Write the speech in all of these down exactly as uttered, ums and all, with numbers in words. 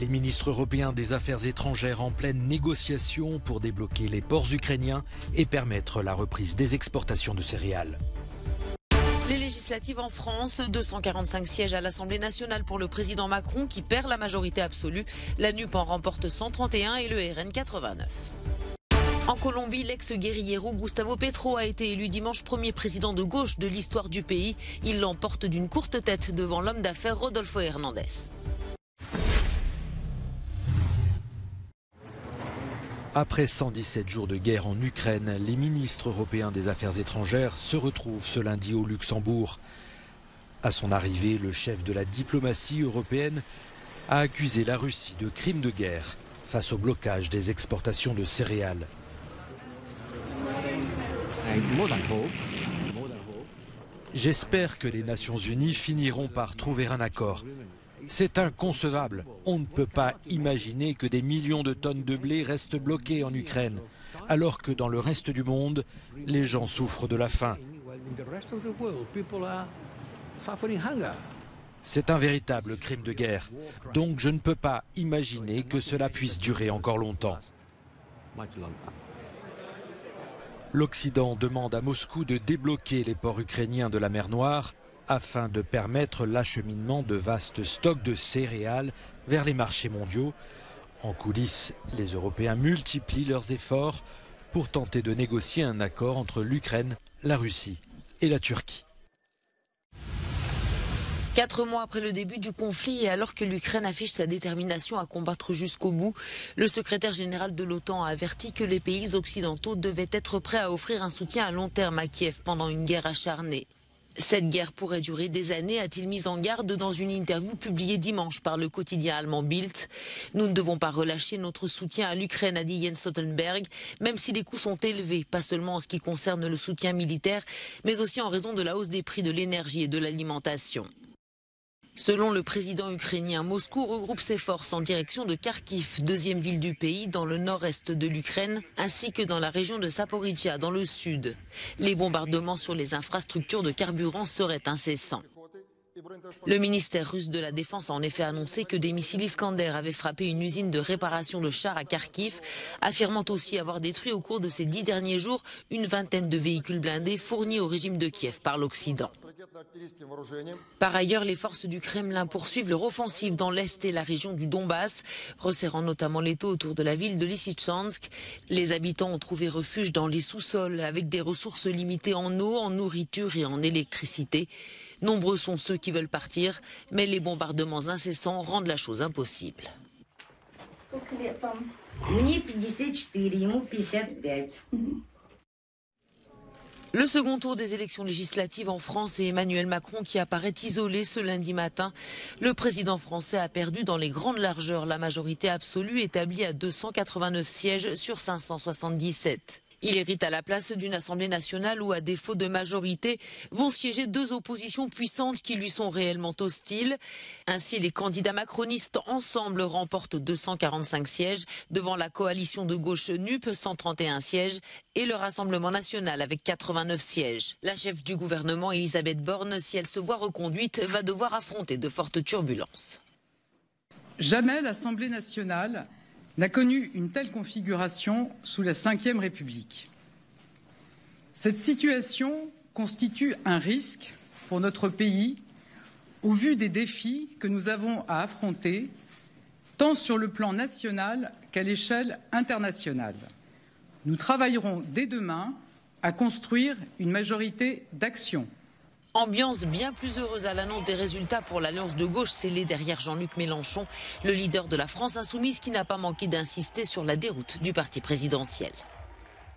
Les ministres européens des Affaires étrangères en pleine négociation pour débloquer les ports ukrainiens et permettre la reprise des exportations de céréales. Les législatives en France, deux cent quarante-cinq sièges à l'Assemblée nationale pour le président Macron qui perd la majorité absolue. La Nupes en remporte cent trente et un et le R N quatre-vingt-neuf. En Colombie, l'ex-guérillero Gustavo Petro a été élu dimanche premier président de gauche de l'histoire du pays. Il l'emporte d'une courte tête devant l'homme d'affaires Rodolfo Hernandez. Après cent dix-sept jours de guerre en Ukraine, les ministres européens des Affaires étrangères se retrouvent ce lundi au Luxembourg. À son arrivée, le chef de la diplomatie européenne a accusé la Russie de crimes de guerre face au blocage des exportations de céréales. J'espère que les Nations Unies finiront par trouver un accord. C'est inconcevable. On ne peut pas imaginer que des millions de tonnes de blé restent bloquées en Ukraine, alors que dans le reste du monde, les gens souffrent de la faim. C'est un véritable crime de guerre. Donc je ne peux pas imaginer que cela puisse durer encore longtemps. L'Occident demande à Moscou de débloquer les ports ukrainiens de la mer Noire, afin de permettre l'acheminement de vastes stocks de céréales vers les marchés mondiaux. En coulisses, les Européens multiplient leurs efforts pour tenter de négocier un accord entre l'Ukraine, la Russie et la Turquie. Quatre mois après le début du conflit et alors que l'Ukraine affiche sa détermination à combattre jusqu'au bout, le secrétaire général de l'OTAN a averti que les pays occidentaux devaient être prêts à offrir un soutien à long terme à Kiev pendant une guerre acharnée. Cette guerre pourrait durer des années, a-t-il mis en garde dans une interview publiée dimanche par le quotidien allemand Bild. Nous ne devons pas relâcher notre soutien à l'Ukraine, a dit Jens Stoltenberg, même si les coûts sont élevés, pas seulement en ce qui concerne le soutien militaire, mais aussi en raison de la hausse des prix de l'énergie et de l'alimentation. Selon le président ukrainien, Moscou regroupe ses forces en direction de Kharkiv, deuxième ville du pays, dans le nord-est de l'Ukraine, ainsi que dans la région de Zaporijjia, dans le sud. Les bombardements sur les infrastructures de carburant seraient incessants. Le ministère russe de la Défense a en effet annoncé que des missiles Iskander avaient frappé une usine de réparation de chars à Kharkiv, affirmant aussi avoir détruit au cours de ces dix derniers jours une vingtaine de véhicules blindés fournis au régime de Kiev par l'Occident. Par ailleurs, les forces du Kremlin poursuivent leur offensive dans l'Est et la région du Donbass, resserrant notamment l'étau autour de la ville de Lyssytchansk. Les habitants ont trouvé refuge dans les sous-sols, avec des ressources limitées en eau, en nourriture et en électricité. Nombreux sont ceux qui veulent partir, mais les bombardements incessants rendent la chose impossible. Le second tour des élections législatives en France et Emmanuel Macron qui apparaît isolé ce lundi matin. Le président français a perdu dans les grandes largeurs la majorité absolue établie à deux cent quatre-vingt-neuf sièges sur cinq cent soixante-dix-sept. Il hérite à la place d'une Assemblée nationale où, à défaut de majorité, vont siéger deux oppositions puissantes qui lui sont réellement hostiles. Ainsi, les candidats macronistes ensemble remportent deux cent quarante-cinq sièges devant la coalition de gauche Nupes, cent trente et un sièges, et le Rassemblement national avec quatre-vingt-neuf sièges. La chef du gouvernement, Elisabeth Borne, si elle se voit reconduite, va devoir affronter de fortes turbulences. Jamais l'Assemblée nationale n'a connu une telle configuration sous la cinquième République. Cette situation constitue un risque pour notre pays au vu des défis que nous avons à affronter, tant sur le plan national qu'à l'échelle internationale. Nous travaillerons dès demain à construire une majorité d'action. Ambiance bien plus heureuse à l'annonce des résultats pour l'alliance de gauche scellée derrière Jean-Luc Mélenchon, le leader de la France insoumise qui n'a pas manqué d'insister sur la déroute du parti présidentiel.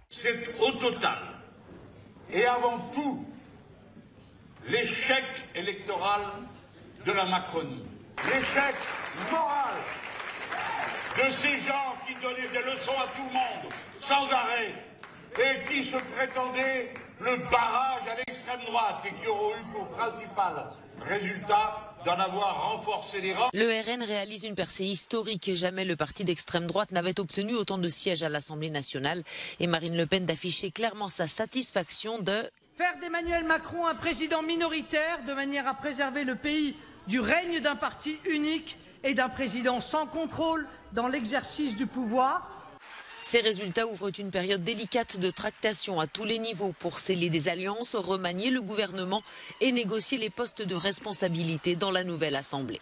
C'est au total et avant tout l'échec électoral de la Macronie, l'échec moral de ces gens qui donnaient des leçons à tout le monde sans arrêt et qui se prétendaient le barrage à l'extrême droite et qui auront eu pour principal résultat d'en avoir renforcé les rangs. Le R N réalise une percée historique. Jamais le parti d'extrême droite n'avait obtenu autant de sièges à l'Assemblée nationale. Et Marine Le Pen d'afficher clairement sa satisfaction de faire d'Emmanuel Macron un président minoritaire de manière à préserver le pays du règne d'un parti unique et d'un président sans contrôle dans l'exercice du pouvoir. Ces résultats ouvrent une période délicate de tractation à tous les niveaux pour sceller des alliances, remanier le gouvernement et négocier les postes de responsabilité dans la nouvelle Assemblée.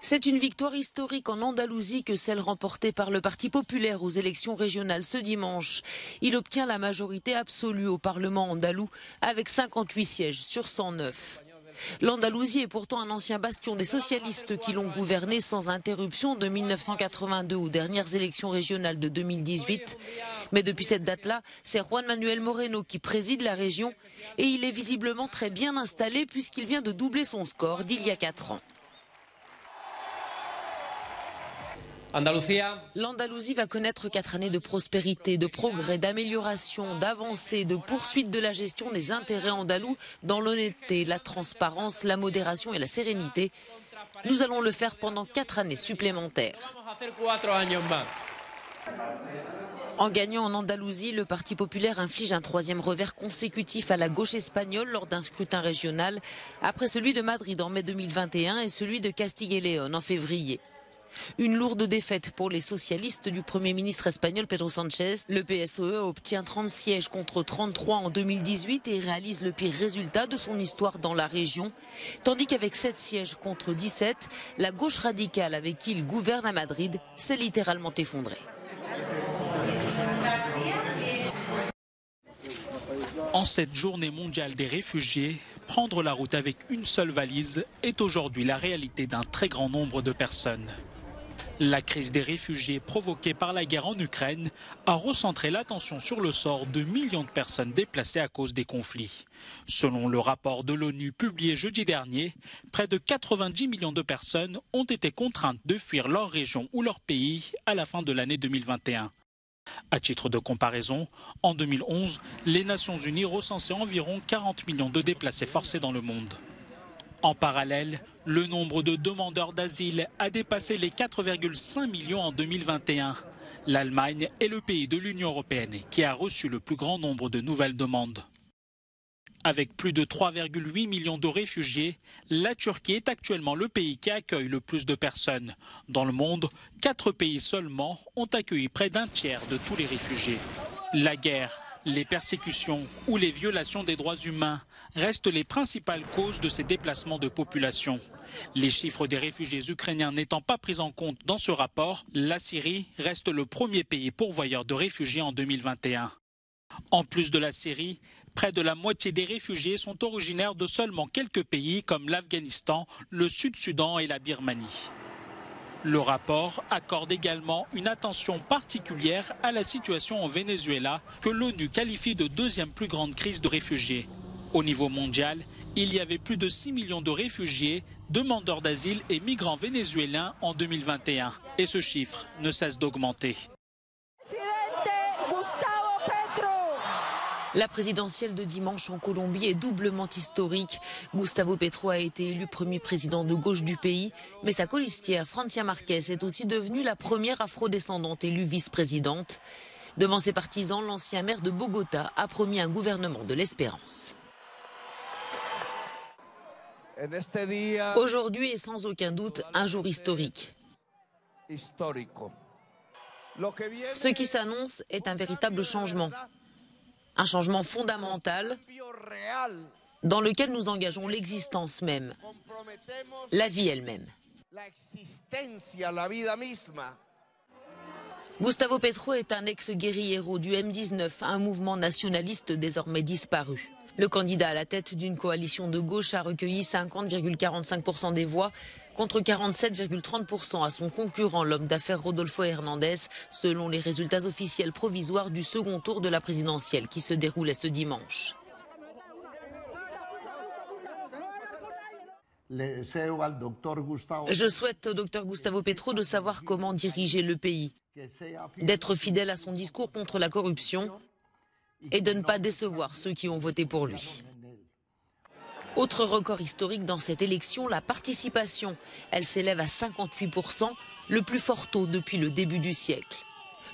C'est une victoire historique en Andalousie que celle remportée par le Parti populaire aux élections régionales ce dimanche. Il obtient la majorité absolue au Parlement andalou avec cinquante-huit sièges sur cent neuf. L'Andalousie est pourtant un ancien bastion des socialistes qui l'ont gouverné sans interruption de mille neuf cent quatre-vingt-deux aux dernières élections régionales de deux mille dix-huit. Mais depuis cette date-là, c'est Juan Manuel Moreno qui préside la région et il est visiblement très bien installé puisqu'il vient de doubler son score d'il y a quatre ans. L'Andalousie va connaître quatre années de prospérité, de progrès, d'amélioration, d'avancée, de poursuite de la gestion des intérêts andalous dans l'honnêteté, la transparence, la modération et la sérénité. Nous allons le faire pendant quatre années supplémentaires. En gagnant en Andalousie, le Parti populaire inflige un troisième revers consécutif à la gauche espagnole lors d'un scrutin régional, après celui de Madrid en mai deux mille vingt et un et celui de Castille et Léon en février. Une lourde défaite pour les socialistes du Premier ministre espagnol Pedro Sánchez. Le P S O E obtient trente sièges contre trente-trois en deux mille dix-huit et réalise le pire résultat de son histoire dans la région. Tandis qu'avec sept sièges contre dix-sept, la gauche radicale avec qui il gouverne à Madrid s'est littéralement effondrée. En cette journée mondiale des réfugiés, prendre la route avec une seule valise est aujourd'hui la réalité d'un très grand nombre de personnes. La crise des réfugiés provoquée par la guerre en Ukraine a recentré l'attention sur le sort de millions de personnes déplacées à cause des conflits. Selon le rapport de l'ONU publié jeudi dernier, près de quatre-vingt-dix millions de personnes ont été contraintes de fuir leur région ou leur pays à la fin de l'année deux mille vingt et un. À titre de comparaison, en deux mille onze, les Nations Unies recensaient environ quarante millions de déplacés forcés dans le monde. En parallèle, le nombre de demandeurs d'asile a dépassé les quatre virgule cinq millions en deux mille vingt et un. L'Allemagne est le pays de l'Union européenne qui a reçu le plus grand nombre de nouvelles demandes. Avec plus de trois virgule huit millions de réfugiés, la Turquie est actuellement le pays qui accueille le plus de personnes. Dans le monde, quatre pays seulement ont accueilli près d'un tiers de tous les réfugiés. La guerre, les persécutions ou les violations des droits humains restent les principales causes de ces déplacements de population. Les chiffres des réfugiés ukrainiens n'étant pas pris en compte dans ce rapport, la Syrie reste le premier pays pourvoyeur de réfugiés en deux mille vingt et un. En plus de la Syrie, près de la moitié des réfugiés sont originaires de seulement quelques pays comme l'Afghanistan, le Sud-Soudan et la Birmanie. Le rapport accorde également une attention particulière à la situation au Venezuela, que l'ONU qualifie de deuxième plus grande crise de réfugiés. Au niveau mondial, il y avait plus de six millions de réfugiés, demandeurs d'asile et migrants vénézuéliens en deux mille vingt et un. Et ce chiffre ne cesse d'augmenter. La présidentielle de dimanche en Colombie est doublement historique. Gustavo Petro a été élu premier président de gauche du pays, mais sa colistière, Francia Marquez, est aussi devenue la première afrodescendante élue vice-présidente. Devant ses partisans, l'ancien maire de Bogota a promis un gouvernement de l'espérance. Aujourd'hui est sans aucun doute un jour historique. Ce qui s'annonce est un véritable changement. Un changement fondamental dans lequel nous engageons l'existence même, la vie elle-même. Gustavo Petro est un ex-guérillero du M dix-neuf, un mouvement nationaliste désormais disparu. Le candidat à la tête d'une coalition de gauche a recueilli cinquante virgule quarante-cinq pour cent des voix contre quarante-sept virgule trente pour cent à son concurrent, l'homme d'affaires Rodolfo Hernandez, selon les résultats officiels provisoires du second tour de la présidentielle qui se déroulait ce dimanche. Je souhaite au docteur Gustavo Petro de savoir comment diriger le pays, d'être fidèle à son discours contre la corruption et de ne pas décevoir ceux qui ont voté pour lui. Autre record historique dans cette élection, la participation. Elle s'élève à cinquante-huit pour cent, le plus fort taux depuis le début du siècle.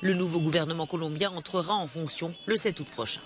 Le nouveau gouvernement colombien entrera en fonction le sept août prochain.